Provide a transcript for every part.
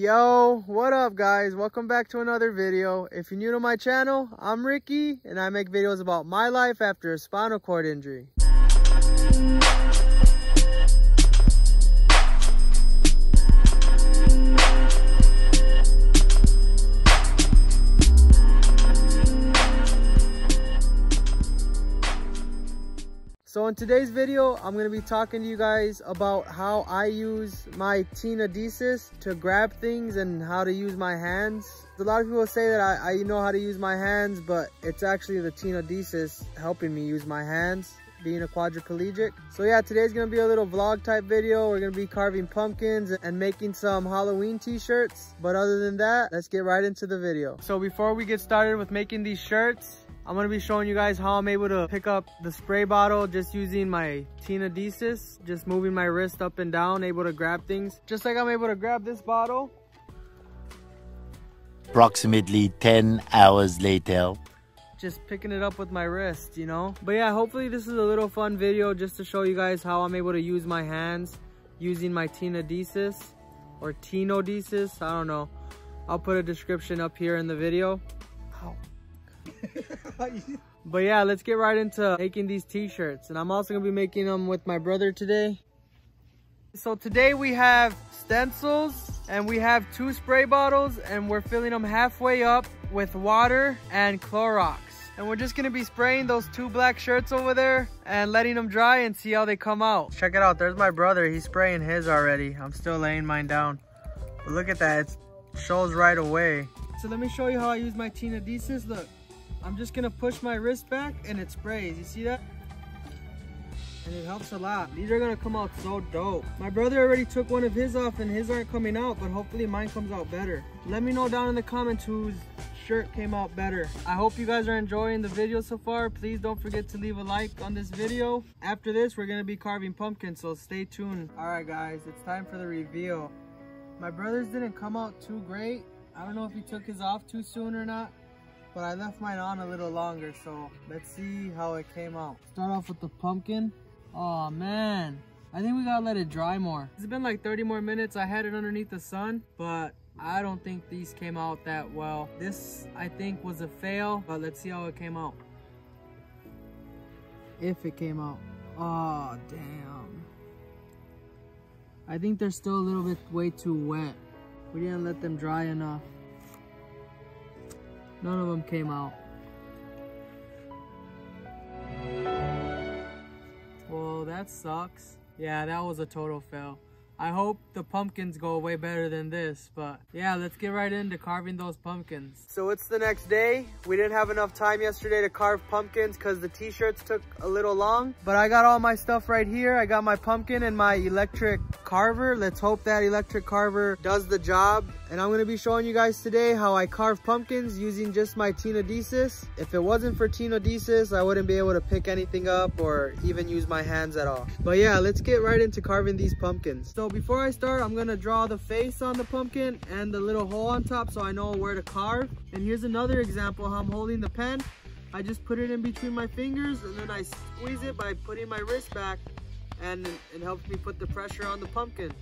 Yo, what up guys? Welcome back to another video. If you're new to my channel, I'm Ricky and I make videos about my life after a spinal cord injury. So in today's video, I'm going to be talking to you guys about how I use my tenodesis to grab things and how to use my hands. A lot of people say that I know how to use my hands, but it's actually the tenodesis helping me use my hands, being a quadriplegic. So yeah, today's going to be a little vlog type video. We're going to be carving pumpkins and making some Halloween t-shirts. But other than that, let's get right into the video. So before we get started with making these shirts, I'm gonna be showing you guys how I'm able to pick up the spray bottle just using my tenodesis, just moving my wrist up and down, able to grab things. Just like I'm able to grab this bottle. Approximately 10 hours later. Just picking it up with my wrist, you know? But yeah, hopefully this is a little fun video just to show you guys how I'm able to use my hands using my tenodesis or tenodesis, I don't know. I'll put a description up here in the video. Ow. But yeah, let's get right into making these t-shirts, and I'm also gonna be making them with my brother today. So today we have stencils and we have two spray bottles, and we're filling them halfway up with water and Clorox, and we're just gonna be spraying those two black shirts over there and letting them dry and see how they come out. Check it out, there's my brother, he's spraying his already. I'm still laying mine down, but look at that, it shows right away. So let me show you how I use my tenodesis. Look, I'm just gonna push my wrist back and it sprays. You see that? And it helps a lot. These are gonna come out so dope. My brother already took one of his off and his aren't coming out, but hopefully mine comes out better. Let me know down in the comments whose shirt came out better. I hope you guys are enjoying the video so far. Please don't forget to leave a like on this video. After this, we're gonna be carving pumpkins, so stay tuned. All right guys, it's time for the reveal. My brother's didn't come out too great. I don't know if he took his off too soon or not, but I left mine on a little longer, so let's see how it came out. Start off with the pumpkin. Oh man, I think we gotta let it dry more. It's been like 30 more minutes. I had it underneath the sun, but I don't think these came out that well. This, I think, was a fail, but let's see how it came out. If it came out. Oh, damn. I think they're still a little bit way too wet. We didn't let them dry enough. None of them came out. Well, that sucks. Yeah, that was a total fail. I hope the pumpkins go way better than this, but yeah, let's get right into carving those pumpkins. So it's the next day. We didn't have enough time yesterday to carve pumpkins because the t-shirts took a little long, but I got all my stuff right here. I got my pumpkin and my electric carver. Let's hope that electric carver does the job. And I'm gonna be showing you guys today how I carve pumpkins using just my tenodesis. If it wasn't for tenodesis, I wouldn't be able to pick anything up or even use my hands at all. But yeah, let's get right into carving these pumpkins. So before I start, I'm gonna draw the face on the pumpkin and the little hole on top so I know where to carve. And here's another example how I'm holding the pen. I just put it in between my fingers and then I squeeze it by putting my wrist back, and it helps me put the pressure on the pumpkin.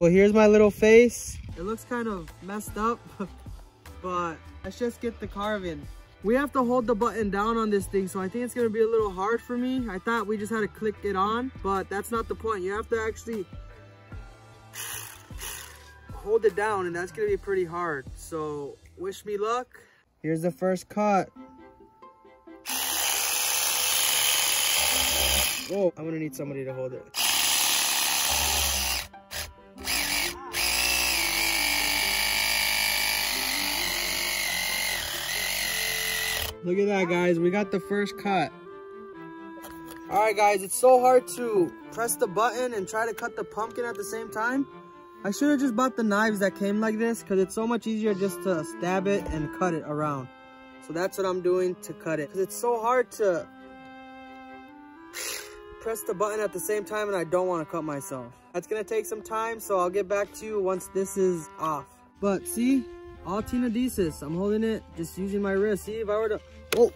Well, here's my little face. It looks kind of messed up, but let's just get the carving. We have to hold the button down on this thing, so I think it's gonna be a little hard for me. I thought we just had to click it on, but that's not the point. You have to actually hold it down, and that's gonna be pretty hard. So wish me luck. Here's the first cut. Oh, I'm gonna need somebody to hold it. Look at that, guys. We got the first cut. All right, guys. It's so hard to press the button and try to cut the pumpkin at the same time. I should have just bought the knives that came like this because it's so much easier just to stab it and cut it around. So that's what I'm doing to cut it, because it's so hard to press the button at the same time, and I don't want to cut myself. That's gonna take some time, so I'll get back to you once this is off. But see, all tenodesis. I'm holding it, just using my wrist. See, if I were to, oh,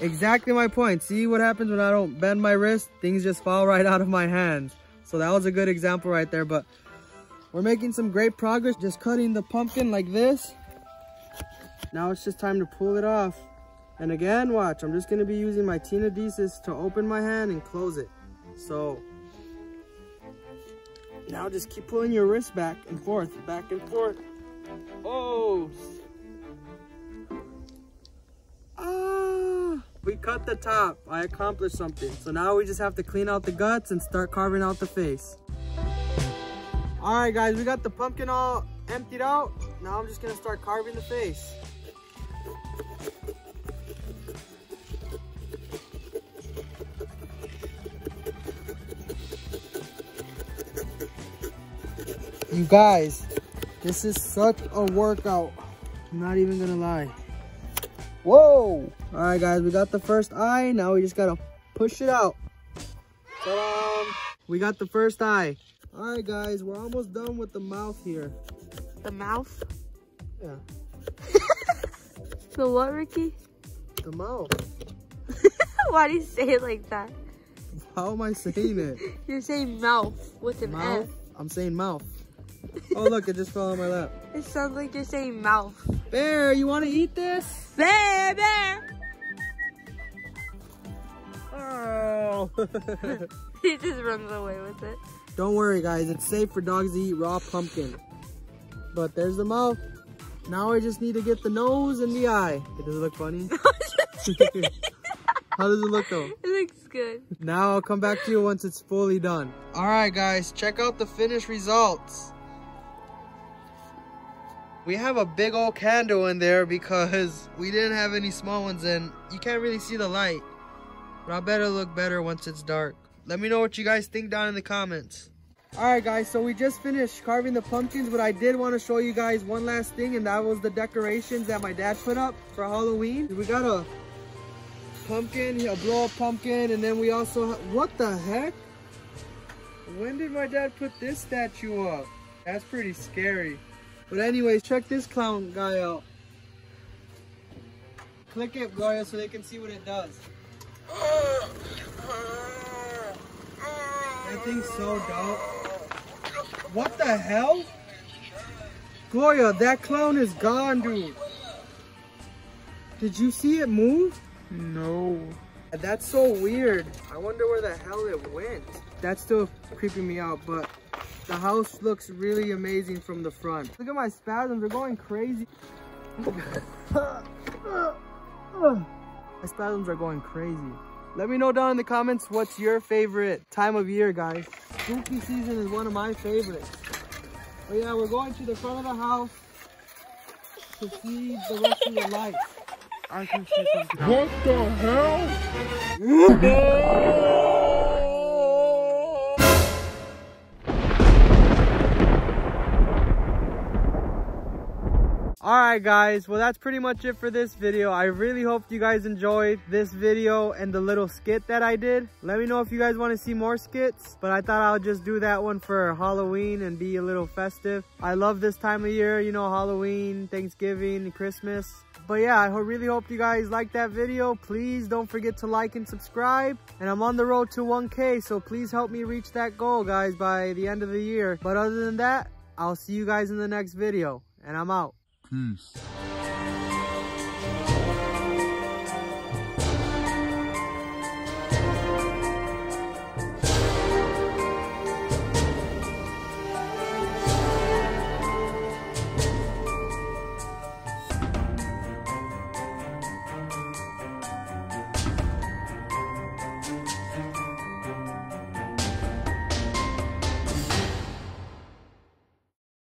exactly my point. See what happens when I don't bend my wrist? Things just fall right out of my hands. So that was a good example right there, but we're making some great progress. Just cutting the pumpkin like this. Now it's just time to pull it off. And again, watch, I'm just gonna be using my tenodesis to open my hand and close it. So now just keep pulling your wrist back and forth, back and forth. Oh. Ah, we cut the top. I accomplished something. So now we just have to clean out the guts and start carving out the face. All right guys, we got the pumpkin all emptied out. Now I'm just gonna start carving the face. You guys, this is such a workout. I'm not even gonna lie. Whoa! Alright guys, we got the first eye. Now we just gotta push it out. We got the first eye. Alright guys, we're almost done with the mouth here. The mouth? Yeah. The what, Ricky? The mouth. Why do you say it like that? How am I saying it? You're saying mouth with an mouth? F. I'm saying mouth. Oh, look, it just fell on my lap. It sounds like you're saying mouth. Bear, you want to eat this? Bear, bear! Oh! He just runs away with it. Don't worry, guys. It's safe for dogs to eat raw pumpkin. But there's the mouth. Now I just need to get the nose and the eye. Does it look funny? How does it look, though? It looks good. Now I'll come back to you once it's fully done. All right, guys. Check out the finished results. We have a big old candle in there because we didn't have any small ones and you can't really see the light. But I bet it'll look better once it's dark. Let me know what you guys think down in the comments. Alright guys, so we just finished carving the pumpkins, but I did want to show you guys one last thing, and that was the decorations that my dad put up for Halloween. We got a pumpkin, a blow up pumpkin, and then we also, what the heck? When did my dad put this statue up? That's pretty scary. But anyways, check this clown guy out. Click it, Gloria, so they can see what it does. That thing's so dope. What the hell? Gloria, that clown is gone, dude. Did you see it move? No. That's so weird. I wonder where the hell it went. That's still creeping me out, but the house looks really amazing from the front. Look at my spasms, they're going crazy. My spasms are going crazy. Let me know down in the comments what's your favorite time of year, guys. Spooky season is one of my favorites. But yeah, we're going to the front of the house to see the rest of the lights. I can see something. What the hell? Alright guys, well that's pretty much it for this video. I really hope you guys enjoyed this video and the little skit that I did. Let me know if you guys want to see more skits, but I thought I'll just do that one for Halloween and be a little festive. I love this time of year, you know, Halloween, Thanksgiving, Christmas. But yeah, I really hope you guys liked that video. Please don't forget to like and subscribe. And I'm on the road to 1K, so please help me reach that goal, guys, by the end of the year. But other than that, I'll see you guys in the next video, and I'm out. Peace.